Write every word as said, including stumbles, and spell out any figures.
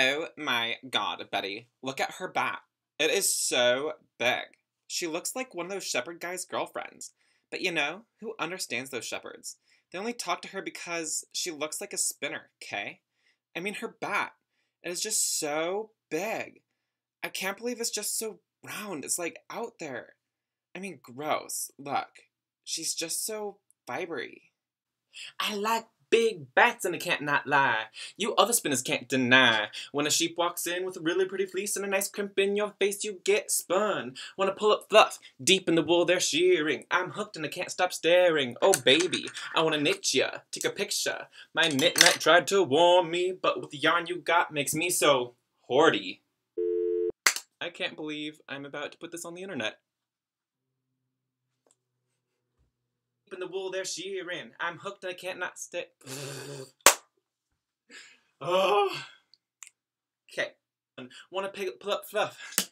Oh my god, Betty. Look at her back. It is so big. She looks like one of those shepherd guys' girlfriends. But you know, who understands those shepherds? They only talk to her because she looks like a spinner, okay? I mean, her bat. It is just so big. I can't believe it's just so round. It's like out there. I mean, gross. Look. She's just so fibery. I like big bats and I can't not lie. You other spinners can't deny. When a sheep walks in with a really pretty fleece and a nice crimp in your face, you get spun. Wanna pull up fluff, deep in the wool they're shearing. I'm hooked and I can't stop staring. Oh baby, I wanna knit ya, take a picture. My knit net tried to warn me, but with the yarn you got makes me so hoardy. I can't believe I'm about to put this on the internet. In the wool there she ran. I'm hooked and I can't not stick. Oh. Okay. Wanna pick, pull up fluff.